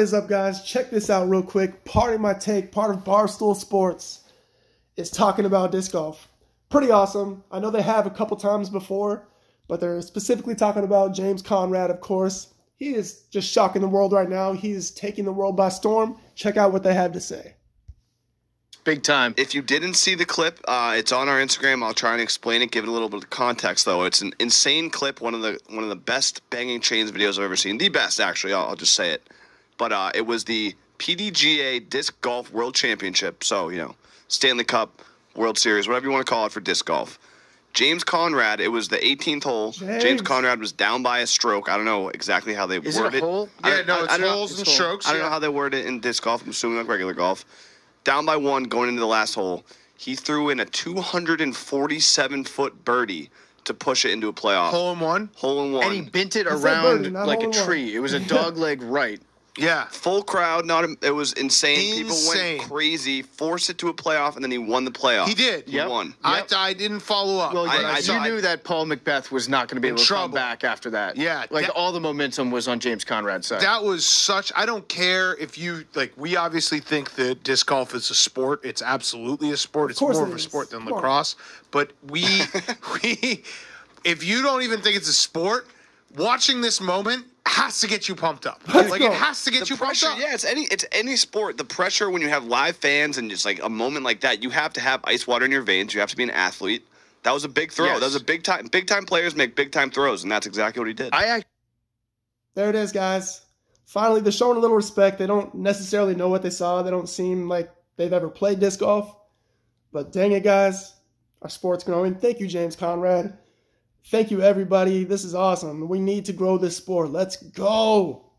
What is up, guys? Check this out real quick. Part of my take, part of Barstool Sports, is talking about disc golf. Pretty awesome. I know they have a couple times before, but they're specifically talking about James Conrad, of course. He is just shocking the world right now. He is taking the world by storm. Check out what they have to say. Big time. If you didn't see the clip, it's on our Instagram. I'll try and explain it, give it a little bit of context, though. It's an insane clip, one of the best banging chains videos I've ever seen. The best, actually. I'll just say it. But it was the PDGA Disc Golf World Championship. So, you know, Stanley Cup, World Series, whatever you want to call it for disc golf. James Conrad, it was the 18th hole. James Conrad was down by a stroke. I don't know exactly how they word it. Is it a hole? Yeah, no, it's holes and strokes. I don't know how they word it in disc golf. I'm assuming like regular golf. Down by one, going into the last hole, he threw in a 247-foot birdie to push it into a playoff. Hole in one? Hole in one. And he bent it around like a tree. It was a dog leg right. Yeah. Full crowd. It was insane. People went crazy, forced it to a playoff, and then he won the playoff. He did. He won. I didn't follow up. Well, I knew that Paul McBeth was not going to be able to come back after that. Yeah. Like, all the momentum was on James Conrad's side. That was such – I don't care if you – like, we obviously think that disc golf is a sport. It's absolutely a sport. It's more of a sport than lacrosse. But we – if you don't even think it's a sport, watching this moment – has to get you pumped up. Like, it has to get you pumped up. Yeah, it's any sport. The pressure when you have live fans and just like a moment like that, you have to have ice water in your veins. You have to be an athlete. That was a big throw. Yes. That was a big time. Big time players make big time throws, and that's exactly what he did. There it is, guys. Finally, they're showing a little respect. They don't necessarily know what they saw. They don't seem like they've ever played disc golf. But dang it, guys, our sport's growing. Thank you, James Conrad. Thank you, everybody. This is awesome. We need to grow this sport. Let's go.